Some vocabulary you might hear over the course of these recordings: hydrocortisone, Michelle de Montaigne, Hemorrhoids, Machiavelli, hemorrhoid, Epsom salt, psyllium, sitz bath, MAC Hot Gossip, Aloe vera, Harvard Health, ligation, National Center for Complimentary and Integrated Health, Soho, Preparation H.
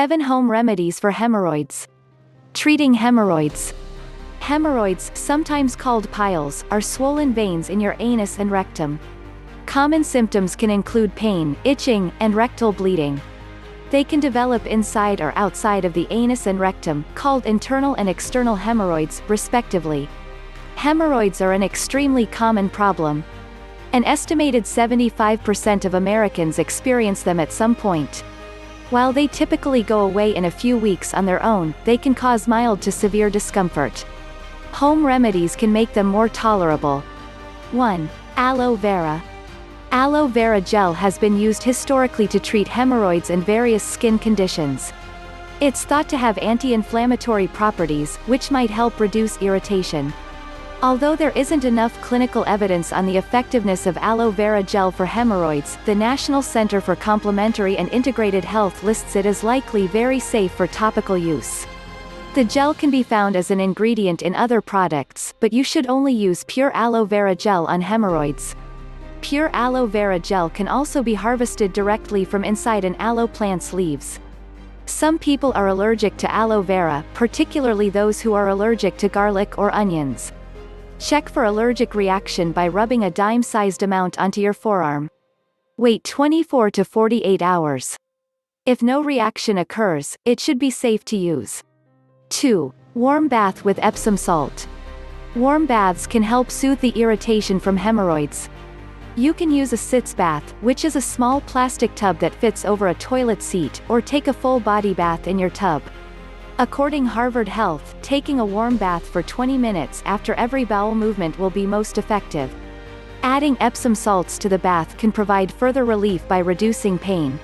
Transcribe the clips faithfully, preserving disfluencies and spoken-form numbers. seven Home Remedies for Hemorrhoids. Treating hemorrhoids. Hemorrhoids, sometimes called piles, are swollen veins in your anus and rectum. Common symptoms can include pain, itching, and rectal bleeding. They can develop inside or outside of the anus and rectum, called internal and external hemorrhoids, respectively. Hemorrhoids are an extremely common problem. An estimated seventy-five percent of Americans experience them at some point. While they typically go away in a few weeks on their own, they can cause mild to severe discomfort. Home remedies can make them more tolerable. one. Aloe vera. Aloe vera gel has been used historically to treat hemorrhoids and various skin conditions. It's thought to have anti-inflammatory properties, which might help reduce irritation. Although there isn't enough clinical evidence on the effectiveness of aloe vera gel for hemorrhoids, the National Center for Complimentary and Integrated Health lists it as likely very safe for topical use. The gel can be found as an ingredient in other products, but you should only use pure aloe vera gel on hemorrhoids. Pure aloe vera gel can also be harvested directly from inside an aloe plant's leaves. Some people are allergic to aloe vera, particularly those who are allergic to garlic or onions. Check for allergic reaction by rubbing a dime-sized amount onto your forearm. Wait twenty-four to forty-eight hours. If no reaction occurs, it should be safe to use. two. Warm bath with Epsom salt. Warm baths can help soothe the irritation from hemorrhoids. You can use a sitz bath, which is a small plastic tub that fits over a toilet seat, or take a full body bath in your tub. According to Harvard Health, taking a warm bath for twenty minutes after every bowel movement will be most effective. Adding Epsom salts to the bath can provide further relief by reducing pain.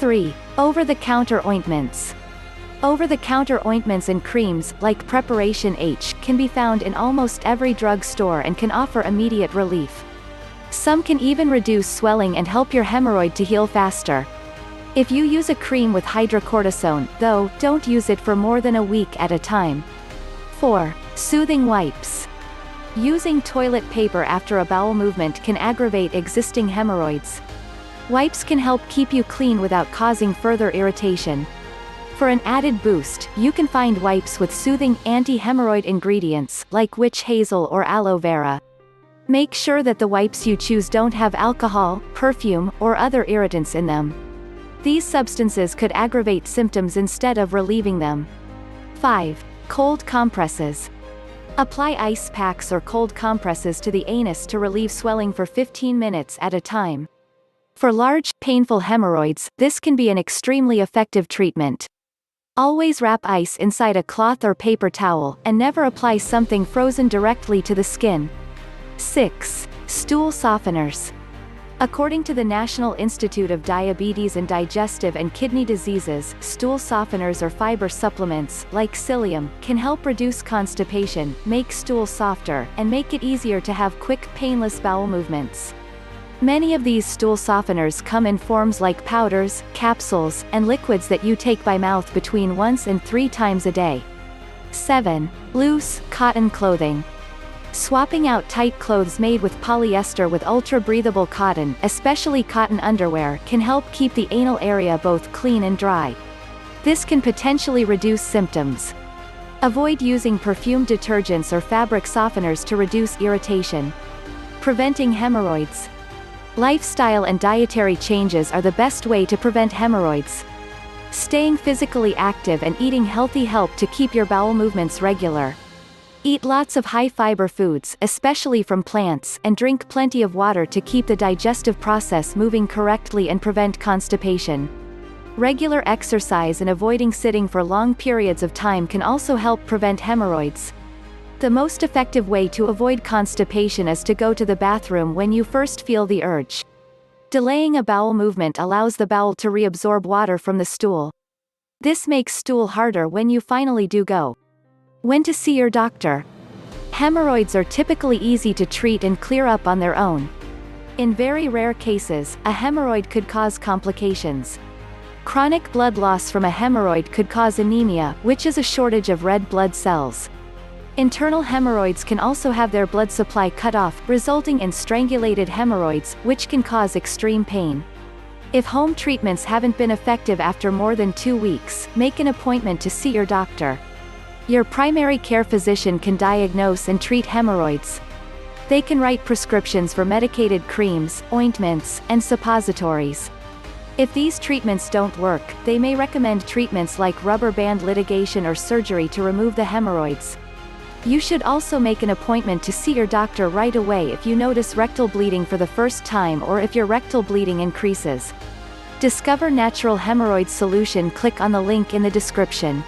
three. Over-the-counter ointments. Over-the-counter ointments and creams, like Preparation H, can be found in almost every drugstore and can offer immediate relief. Some can even reduce swelling and help your hemorrhoid to heal faster. If you use a cream with hydrocortisone, though, don't use it for more than a week at a time. four. Soothing wipes. Using toilet paper after a bowel movement can aggravate existing hemorrhoids. Wipes can help keep you clean without causing further irritation. For an added boost, you can find wipes with soothing anti-hemorrhoid ingredients, like witch hazel or aloe vera. Make sure that the wipes you choose don't have alcohol, perfume, or other irritants in them. These substances could aggravate symptoms instead of relieving them. five. Cold compresses. Apply ice packs or cold compresses to the anus to relieve swelling for fifteen minutes at a time. For large, painful hemorrhoids, this can be an extremely effective treatment. Always wrap ice inside a cloth or paper towel, and never apply something frozen directly to the skin. six. Stool softeners. According to the National Institute of Diabetes and Digestive and Kidney Diseases, stool softeners or fiber supplements, like psyllium, can help reduce constipation, make stool softer, and make it easier to have quick, painless bowel movements. Many of these stool softeners come in forms like powders, capsules, and liquids that you take by mouth between once and three times a day. seven. Loose, cotton clothing. Swapping out tight clothes made with polyester with ultra-breathable cotton, especially cotton underwear, can help keep the anal area both clean and dry. This can potentially reduce symptoms. Avoid using perfumed detergents or fabric softeners to reduce irritation. Preventing hemorrhoids. Lifestyle and dietary changes are the best way to prevent hemorrhoids. Staying physically active and eating healthy help to keep your bowel movements regular. Eat lots of high-fiber foods, especially from plants, and drink plenty of water to keep the digestive process moving correctly and prevent constipation. Regular exercise and avoiding sitting for long periods of time can also help prevent hemorrhoids. The most effective way to avoid constipation is to go to the bathroom when you first feel the urge. Delaying a bowel movement allows the bowel to reabsorb water from the stool. This makes stool harder when you finally do go. When to see your doctor. Hemorrhoids are typically easy to treat and clear up on their own. In very rare cases, a hemorrhoid could cause complications. Chronic blood loss from a hemorrhoid could cause anemia, which is a shortage of red blood cells. Internal hemorrhoids can also have their blood supply cut off, resulting in strangulated hemorrhoids, which can cause extreme pain. If home treatments haven't been effective after more than two weeks, make an appointment to see your doctor. Your primary care physician can diagnose and treat hemorrhoids. They can write prescriptions for medicated creams, ointments, and suppositories. If these treatments don't work, they may recommend treatments like rubber band ligation or surgery to remove the hemorrhoids. You should also make an appointment to see your doctor right away if you notice rectal bleeding for the first time or if your rectal bleeding increases. Discover natural hemorrhoid solution. Click on the link in the description.